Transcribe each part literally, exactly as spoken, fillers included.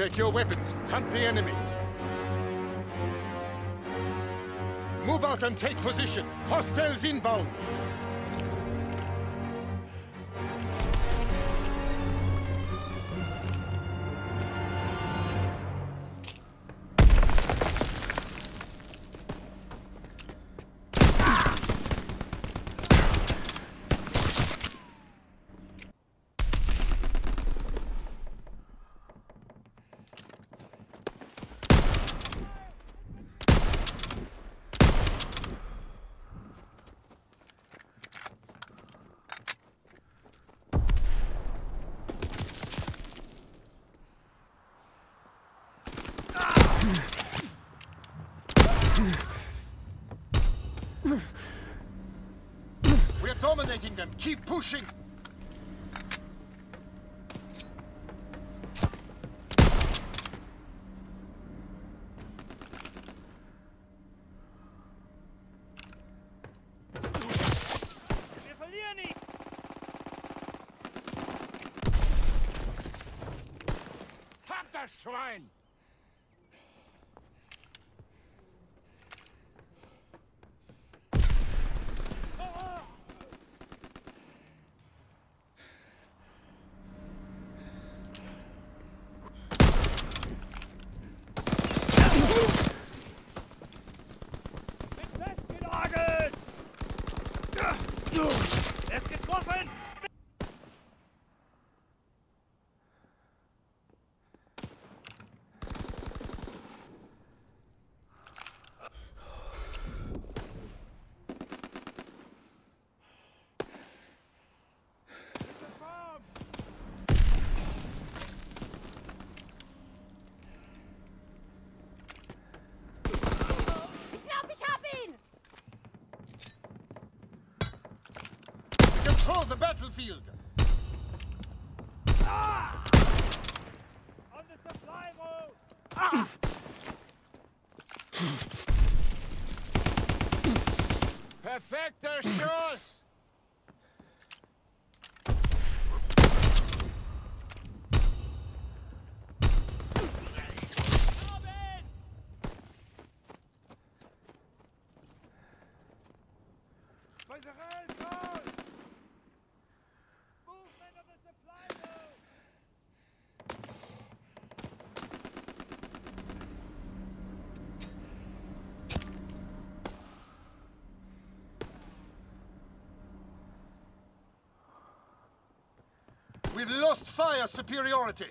Check your weapons. Hunt the enemy. Move out and take position. Hostiles inbound. We're dominating them. Keep pushing. Hab das Schwein! Control the battlefield! Ah! On the supply road! Ah! Perfekter Schuss! We've lost fire superiority.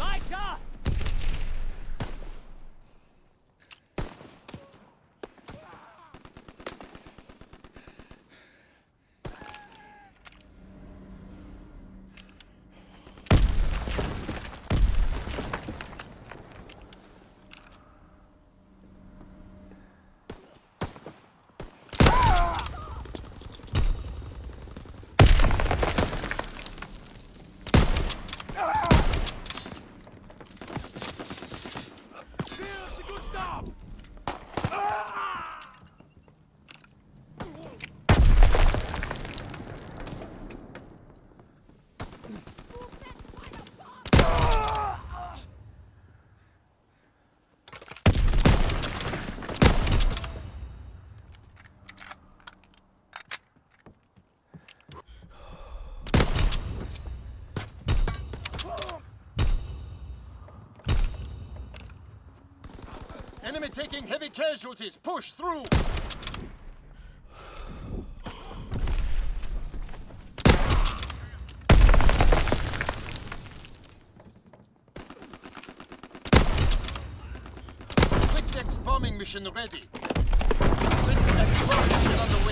Weiter! Enemy taking heavy casualties. Push through! Blitzex bombing mission ready. Blitzex bombing mission on the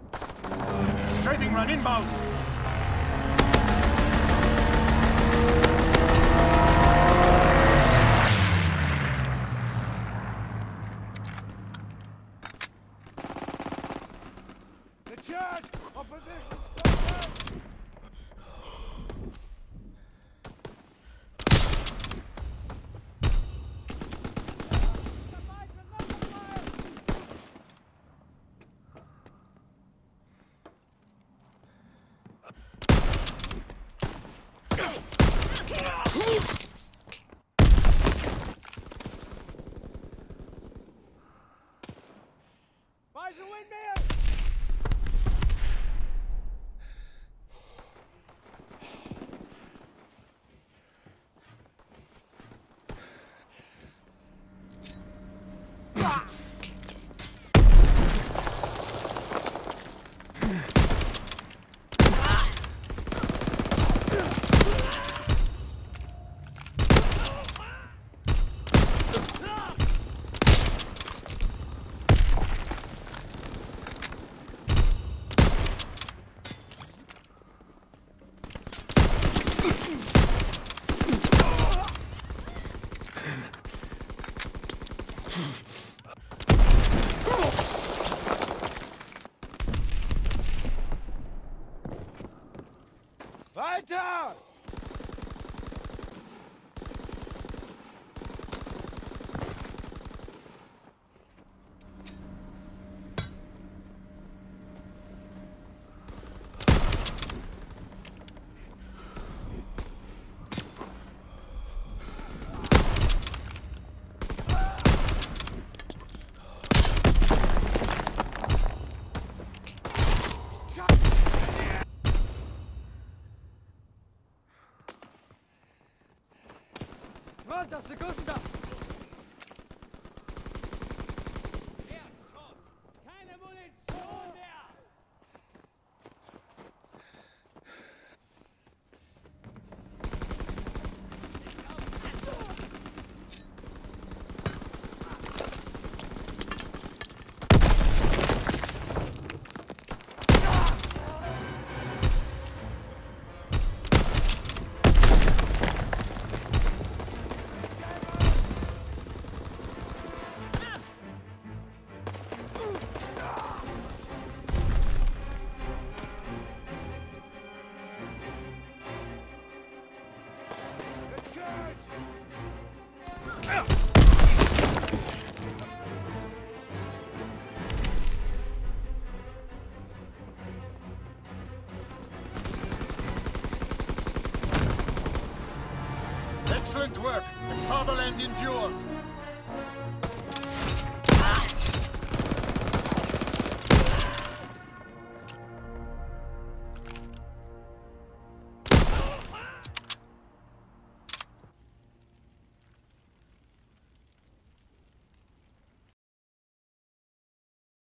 way. Strafing run inbound! Weiter! Das ist gut, das. Er ist tot. Keine Munition work. The fatherland endures. Ah!